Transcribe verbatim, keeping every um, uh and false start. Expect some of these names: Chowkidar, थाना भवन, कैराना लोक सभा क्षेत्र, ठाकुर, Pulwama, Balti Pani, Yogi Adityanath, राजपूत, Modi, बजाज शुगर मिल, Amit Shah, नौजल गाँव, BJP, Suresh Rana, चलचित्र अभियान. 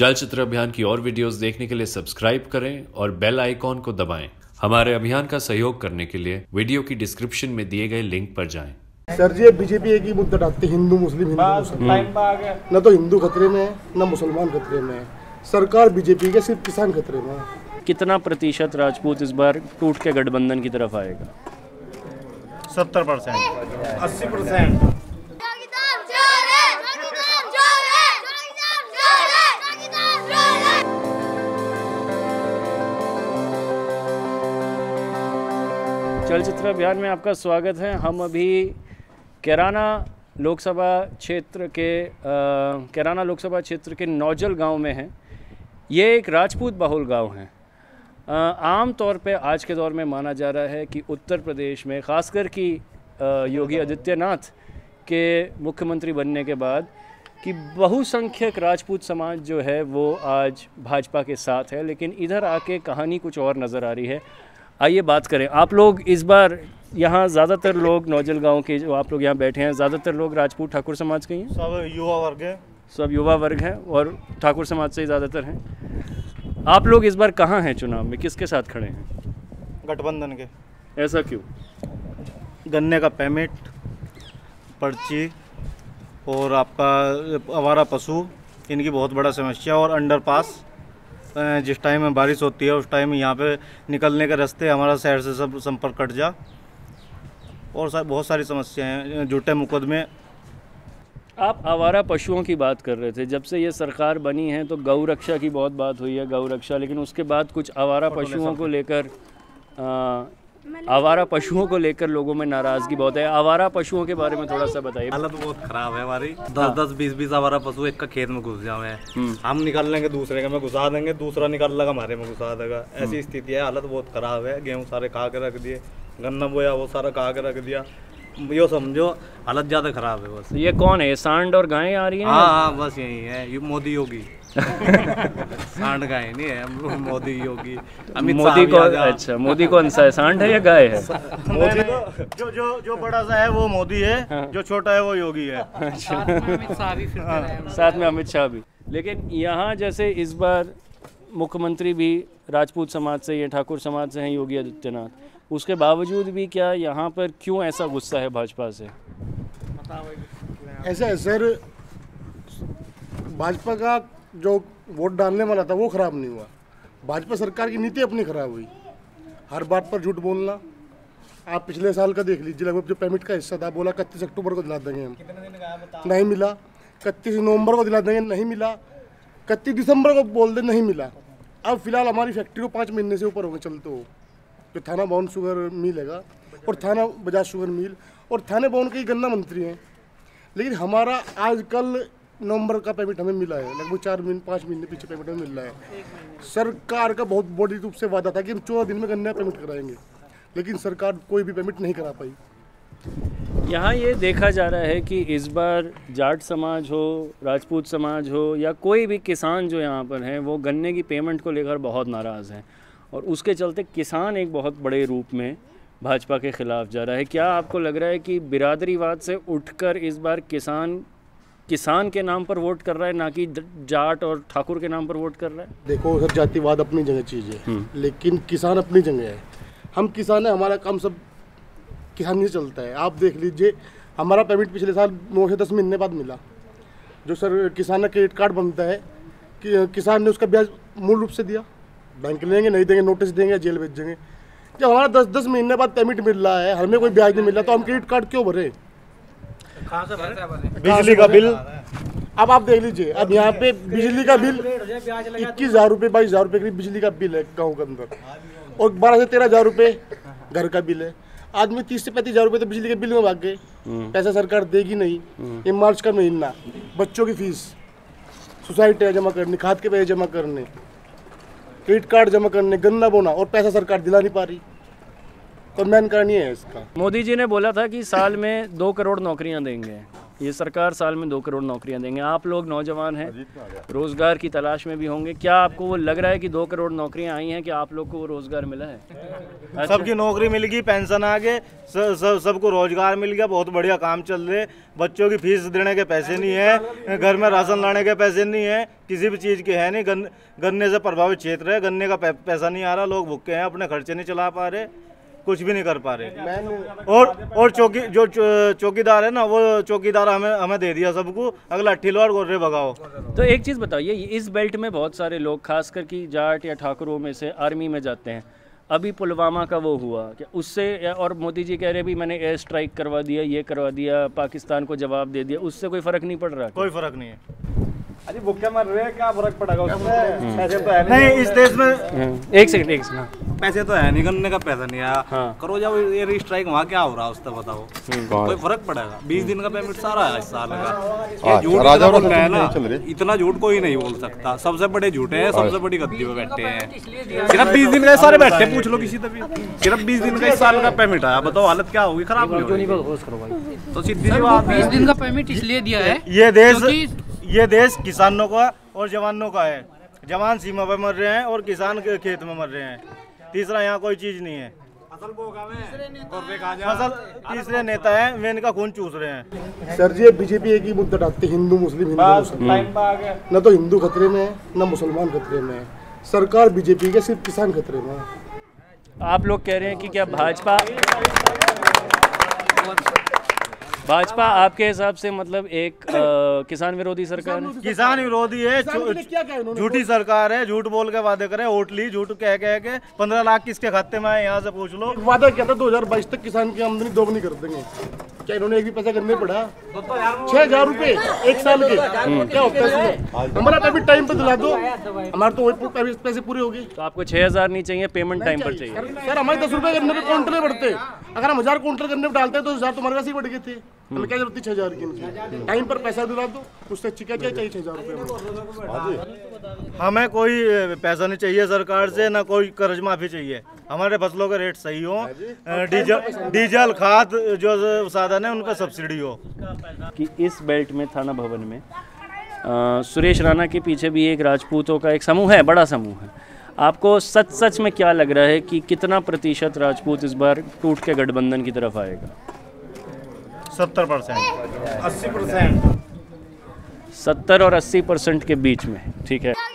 चलचित्र अभियान की और वीडियोस देखने के लिए सब्सक्राइब करें और बेल आइकॉन को दबाएं। हमारे अभियान का सहयोग करने के लिए वीडियो की डिस्क्रिप्शन में दिए गए लिंक पर जाएं। सर जी, बीजेपी एक ही मुद्दा डालती है, हिंदू मुस्लिम। न तो हिंदू खतरे में है, न मुसलमान खतरे में है। सरकार बीजेपी के, सिर्फ किसान खतरे में। कितना प्रतिशत राजपूत इस बार टूट के गठबंधन की तरफ आएगा? सत्तर परसेंट, अस्सी परसेंट। चलचित्र अभियान में आपका स्वागत है। हम अभी कैराना लोकसभा क्षेत्र के कैराना लोकसभा क्षेत्र के नौजल गांव में हैं। ये एक राजपूत बहुल गांव है। आम तौर पे आज के दौर में माना जा रहा है कि उत्तर प्रदेश में ख़ासकर कि योगी आदित्यनाथ के मुख्यमंत्री बनने के बाद कि बहुसंख्यक राजपूत समाज जो है वो आज भाजपा के साथ है, लेकिन इधर आके कहानी कुछ और नज़र आ रही है। आइए बात करें। आप लोग इस बार यहाँ ज़्यादातर लोग नौजल गांव के, जो आप लोग यहाँ बैठे हैं, ज़्यादातर लोग राजपूत ठाकुर समाज के हैं? सब युवा वर्ग है, सब युवा वर्ग हैं और ठाकुर समाज से ही ज़्यादातर हैं। आप लोग इस बार कहाँ हैं चुनाव में, किसके साथ खड़े हैं? गठबंधन के। ऐसा क्यों? गन्ने का पेमेंट, पर्ची और आपका आवारा पशु, इनकी बहुत बड़ा समस्या। और अंडरपास, जिस टाइम में बारिश होती है उस टाइम यहाँ पे निकलने के रास्ते हमारा शहर से सब संपर्क कट जा। और साथ बहुत सारी समस्याएं हैं, झूठे मुकदमे। आप आवारा पशुओं की बात कर रहे थे। जब से ये सरकार बनी है तो गौ रक्षा की बहुत बात हुई है, गौ रक्षा, लेकिन उसके बाद कुछ आवारा पशुओं को लेकर आवारा पशुओं को लेकर लोगों में नाराजगी बहुत है। आवारा पशुओं के बारे में थोड़ा सा बताइए। हालत बहुत खराब है हमारी। दस दस बीस बीस आवारा पशु एक का खेत में घुस जाए हैं। हम निकाल लेंगे दूसरे के में घुसा देंगे, दूसरा निकाल लेगा हमारे में घुसा देगा। ऐसी स्थिति है, हालत बहुत खराब है। गेहूँ सारे खा के रख दिए, गन्ना बोया वो सारा खा के रख दिया। यो समझो हालत ज्यादा खराब है। बस ये कौन है, ये सांड और गायें आ रही है? हाँ हाँ, बस यही है, ये मोदी योगी। सांड गाय नहीं है, मोदी योगी। अमित मोदी को, अच्छा मोदी कौन सा है, सांड है या गाय है? मोदी तो जो जो जो बड़ा सा है वो मोदी है, हाँ। जो छोटा है वो योगी है। अच्छा, साथ में अमित शाह भी। लेकिन यहाँ जैसे इस बार मुख्यमंत्री भी राजपूत समाज से, ये ठाकुर समाज से हैं योगी आदित्यनाथ, उसके बावजूद भी क्या यहाँ पर क्यों ऐसा गुस्सा है भाजपा से? ऐसा है सर, भाजपा का जो वोट डालने वाला था वो खराब नहीं हुआ। भाजपा सरकार की नीति अपनी खराब हुई, हर बात पर झूठ बोलना। आप पिछले साल का देख लीजिए, लगभग जो पेमेंट का हिस्सा था बोला इकतीस अक्टूबर को दिला देंगे हम, नहीं मिला। इकतीस नवंबर को दिला देंगे, नहीं मिला। इकतीस दिसंबर को बोल दे, नहीं मिला। अब फिलहाल हमारी फैक्ट्री को पाँच महीने से ऊपर हो गए चलते हो, जो थाना भवन शुगर मिल हैगा और थाना बजाज शुगर मिल और थाने भवन के गन्ना मंत्री हैं, लेकिन हमारा आजकल नवंबर का पेमेंट हमें मिला है, लगभग चार महीने पाँच महीने पीछे पेमेंट हमें मिल रहा है। सरकार का बहुत बड़ी रूप से वादा था कि हम चौदह दिन में गन्ना पेमेंट कराएंगे, लेकिन सरकार कोई भी पेमेंट नहीं करा पाई। यहाँ ये देखा जा रहा है कि इस बार जाट समाज हो, राजपूत समाज हो, या कोई भी किसान जो यहाँ पर हैं वो गन्ने की पेमेंट को लेकर बहुत नाराज़ हैं और उसके चलते किसान एक बहुत बड़े रूप में भाजपा के ख़िलाफ़ जा रहा है। क्या आपको लग रहा है कि बिरादरीवाद से उठकर इस बार किसान किसान के नाम पर वोट कर रहा है, ना कि जाट और ठाकुर के नाम पर वोट कर रहा है? देखो सर, जातिवाद अपनी जगह चीज़ है, लेकिन किसान अपनी जगह है। हम किसान है, हमारा काम सब किसान ही चलता है। आप देख लीजिए, हमारा पेमेंट पिछले साल नौ से दस महीने बाद मिला। जो सर किसान का क्रेडिट कार्ड बनता है कि किसान ने उसका ब्याज मूल रूप से दिया, बैंक लेंगे नहीं देंगे नोटिस देंगे, जेल भेज देंगे। जब हमारा दस दस महीने बाद पेमेंट मिल रहा है, हमें कोई ब्याज नहीं मिल रहा, तो हम क्रेडिट कार्ड क्यों भरे? बिजली का बिल अब आप देख लीजिए, अब यहाँ पे बिजली का बिल इक्कीस हज़ार रुपये बाईस हज़ार रुपये करीब बिजली का बिल है गाँव के अंदर, और बारह से तेरह हज़ार रुपये घर का बिल है। आदमी तीस से पैंतीस हज़ार रुपये तो बिजली के बिल में भाग गए। पैसा सरकार देगी नहीं। ये मार्च का महीना, बच्चों की फीस, सोसाइटी जमा करनी, खाद के पैसे जमा करने, क्रेडिट कार्ड जमा करने, गन्ना बोना, और पैसा सरकार दिला नहीं पा रही। तो मेन कारण ये है इसका। मोदी जी ने बोला था कि साल में दो करोड़ नौकरियां देंगे, ये सरकार साल में दो करोड़ नौकरियां देंगे। आप लोग नौजवान हैं, रोज़गार की तलाश में भी होंगे, क्या आपको वो लग रहा है कि दो करोड़ नौकरियां आई हैं कि आप लोग को वो रोज़गार मिला है? अच्छा। सबकी नौकरी मिल गई, पेंशन आ गए, सब सबको रोज़गार मिल गया, बहुत बढ़िया काम चल रहे। बच्चों की फीस देने के पैसे नहीं है, घर में राशन लाने के पैसे नहीं है, किसी भी चीज़ के है नहीं। गन, गन्ने से प्रभावित क्षेत्र है, गन्ने का पैसा नहीं आ रहा, लोग भूखे हैं, अपने खर्चे नहीं चला पा रहे, कुछ भी नहीं कर पा रहे। और और चौकी जो चौकीदार है ना, वो चौकीदार हमें हमें दे दिया सबको, अगला ठिलवाड़ गोर्रे भगाओ। तो एक चीज़ बताइए, इस बेल्ट में बहुत सारे लोग खास करके जाट या ठाकुरों में से आर्मी में जाते हैं। अभी पुलवामा का वो हुआ कि उससे, और मोदी जी कह रहे भी मैंने एयर स्ट्राइक करवा दिया, ये करवा दिया, पाकिस्तान को जवाब दे दिया, उससे कोई फ़र्क नहीं पड़ रहा? कोई फ़र्क नहीं है। अरे भूखे मर रहे हैं, क्या फर्क पड़ेगा उसमें? पैसे तो है नहीं इस देश में। एक सेकंड एक सेकंड पैसे तो है नहीं, गन्ने का पैसा नहीं आया। हाँ। करो जाओ एयर स्ट्राइक, वहाँ क्या हो रहा है उसका बताओ, कोई फर्क पड़ेगा? बीस दिन का पेमेंट सारा है इस साल का। झूठ इतना झूठ कोई नहीं बोल सकता, सबसे बड़े झूठे हैं, सबसे बड़ी गद्दी पे बैठे हैं। सिर्फ बीस दिन का सारे बैठे, पूछ लो किसी तभी, सिर्फ बीस दिन का इस साल का पेमेंट आया, बताओ हालत क्या होगी? खराब तो सीधी बात, बीस दिन का पेमेंट इसलिए दिया है। ये देश ये देश किसानों का और जवानों का है। जवान सीमा पर मर रहे हैं और किसान के खेत में मर रहे हैं। तीसरा यहाँ कोई चीज़ नहीं है। असल फसल तीसरे नेता हैं, वे इनका खून चूस रहे हैं। सर जी बीजेपी एक ही मुद्दा डालती है, हिंदू मुस्लिम हिंदू। न तो हिंदू खतरे में है, न मुसलमान खतरे में है, सरकार बीजेपी के सिर्फ किसान खतरे में है। आप लोग कह रहे हैं कि क्या भाजपा भाजपा आपके हिसाब से मतलब एक आ, किसान विरोधी सरकार है? किसान विरोधी है, झूठी सरकार है, झूठ बोल के वादे करे, होटली झूठ कह कह के। पंद्रह लाख किसके खाते में आए यहाँ से पूछ लो। वादा क्या था, दो हजार बाईस तक किसान की आमदनी दोगुनी कर देंगे, क्या इन्होंने एक भी पैसा करने पड़ा? छह हजार रूपए एक साल के, क्या होता है? हमारा पेमेंट टाइम पे दिला दो, हमारे तो वही पैसे पूरे होगी। तो आपको छह हजार नहीं चाहिए, पेमेंट टाइम पर चाहिए। सर हमारे दस रुपए करने पे काउंटर बढ़ते, अगर हम हजार काउंटर करने पे डालते हैं तो हजार तुम्हारे पास ही बढ़ गए थे, हमें क्या जरूरत थी छह हजार की? टाइम पर पैसा दिला दो, उससे अच्छी क्या चाहिए छह हजार रूपए? हमें कोई पैसा नहीं चाहिए सरकार से, ना कोई कर्ज माफी चाहिए। हमारे फसलों के रेट सही हो, डीजल डीजल खाद जो साधन है उनका सब्सिडी हो। कि इस बेल्ट में थाना भवन में आ, सुरेश राणा के पीछे भी एक राजपूतों का एक समूह है, बड़ा समूह है। आपको सच सच में क्या लग रहा है कि कितना प्रतिशत राजपूत इस बार टूट के गठबंधन की तरफ आएगा? सत्तर परसेंट अस्सी परसेंट। सत्तर और अस्सी परसेंट के बीच में, ठीक है।